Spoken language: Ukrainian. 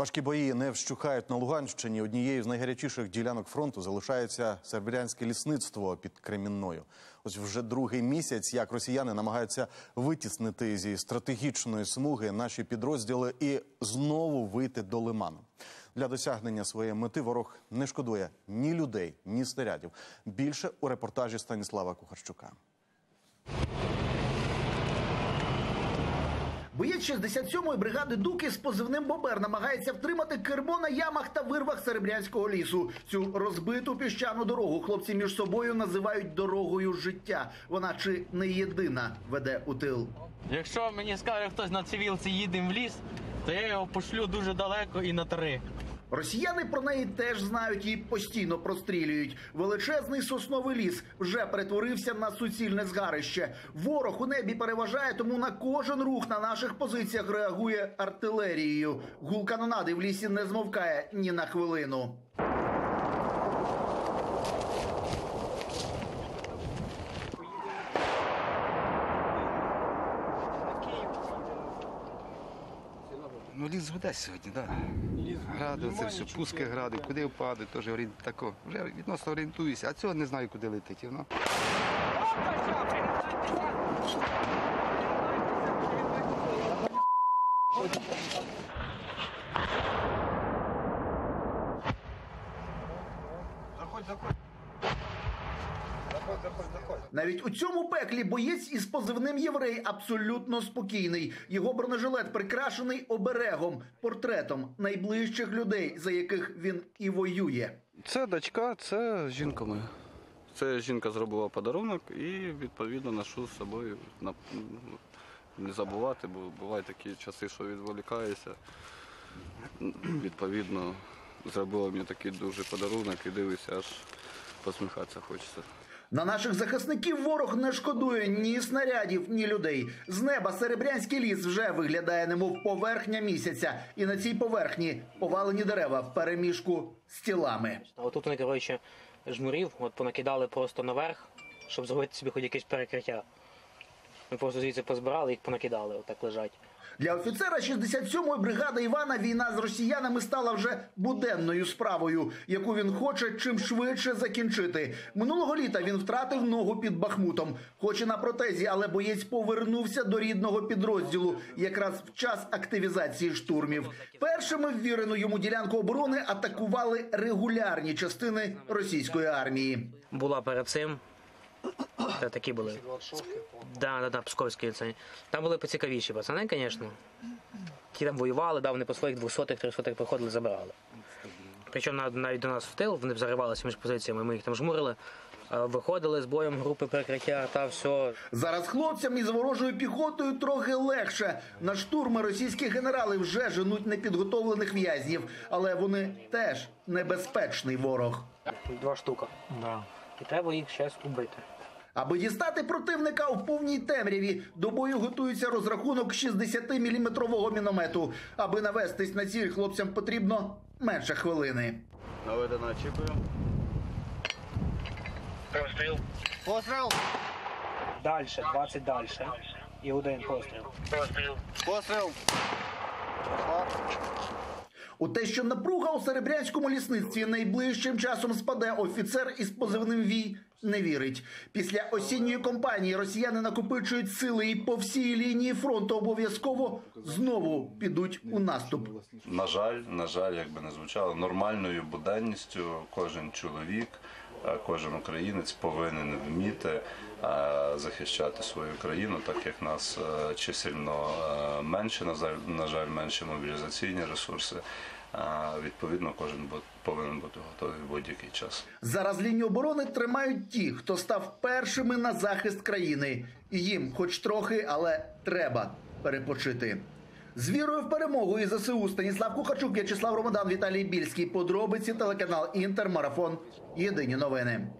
Важкі бої не вщухають на Луганщині. Однією з найгарячіших ділянок фронту залишається Серебрянське лісництво під Кремінною. Ось вже другий місяць, як росіяни намагаються витіснити зі стратегічної смуги наші підрозділи і знову вийти до лиману. Для досягнення своєї мети ворог не шкодує ні людей, ні снарядів. Більше у репортажі Станіслава Кухарчука. Боєць 67-ї бригади «Дуки» з позивним «Бобер» намагається втримати кермо на ямах та вирвах Серебрянського лісу. Цю розбиту піщану дорогу хлопці між собою називають дорогою життя. Вона чи не єдина веде у тил. Якщо мені скаже хтось на цивілці «їдемо в ліс», то я його пошлю дуже далеко і на три. Росіяни про неї теж знають і постійно прострілюють. Величезний сосновий ліс вже перетворився на суцільне згарище. Ворог у небі переважає, тому на кожен рух на наших позиціях реагує артилерією. Гул канонади в лісі не змовкає ні на хвилину. Ну, ліс гуде сьогодні, так. Гради, це все, пуски гради, куди впаде, теж тако. Вже відносно орієнтуюся, а цього не знаю, куди летить. Навіть у цьому пеклі боєць із позивним «Єврей» абсолютно спокійний. Його бронежилет прикрашений оберегом, портретом найближчих людей, за яких він і воює. Це дочка, це жінка моя. Це жінка зробила подарунок і відповідно ношу з собою. Не забувати, бо бувають такі часи, що відволікаюся. Відповідно, зробила мені такий дуже подарунок і дивлюся, аж посміхатися хочеться. На наших захисників ворог не шкодує ні снарядів, ні людей. З неба Серебрянський ліс вже виглядає немов поверхня місяця. І на цій поверхні повалені дерева в переміжку з тілами. Тут вони, коротше, жмурів понакидали просто наверх, щоб зробити собі хоч якесь перекриття. Ми просто звідси позбирали, їх понакидали, отак лежать. Для офіцера 67-ї бригади Івана війна з росіянами стала вже буденною справою, яку він хоче чим швидше закінчити. Минулого літа він втратив ногу під Бахмутом. Хоч і на протезі, але боєць повернувся до рідного підрозділу якраз в час активізації штурмів. Першими ввірену йому ділянку оборони атакували регулярні частини російської армії. Була перед цим. Такі були. Да, псковські. Там були поцікавіші пацани, звісно. Ті там воювали, вони по своїх 200-300 приходили, забирали. Причому навіть до нас в тил, вони заривалися між позиціями, ми їх там жмурили. Виходили з боєм групи перекриття та все. Зараз хлопцям із ворожою піхотою трохи легше. На штурми російські генерали вже женуть непідготовлених в'язнів. Але вони теж небезпечний ворог. 2 штуки. І треба їх зараз убити. Аби дістати противника у повній темряві, до бою готується розрахунок 60-мм міномету. Аби навестись на ціль, хлопцям потрібно менше хвилини. Наведено, очікуємо. Постріл. Постріл. Далі, 20 далі. І один постріл. Постріл. Постріл. У те, що напруга у Серебрянському лісництві найближчим часом спаде, офіцер із позивним «Вій» не вірить. Після осінньої кампанії росіяни накопичують сили і по всій лінії фронту обов'язково знову підуть у наступ. На жаль, як би не звучало, нормальною буденністю кожен чоловік, кожен українець повинен вміти захищати свою країну, так як нас чисельно менше, на жаль, менші мобілізаційні ресурси. Відповідно, кожен повинен бути готовий в будь-який час. Зараз лінію оборони тримають ті, хто став першими на захист країни. І їм хоч трохи, але треба перепочити. З вірою в перемогу і ЗСУ Станіслав Кухарчук, В'ячеслав Ромадан, Віталій Більський. Подробиці телеканал «Інтермарафон». Єдині новини.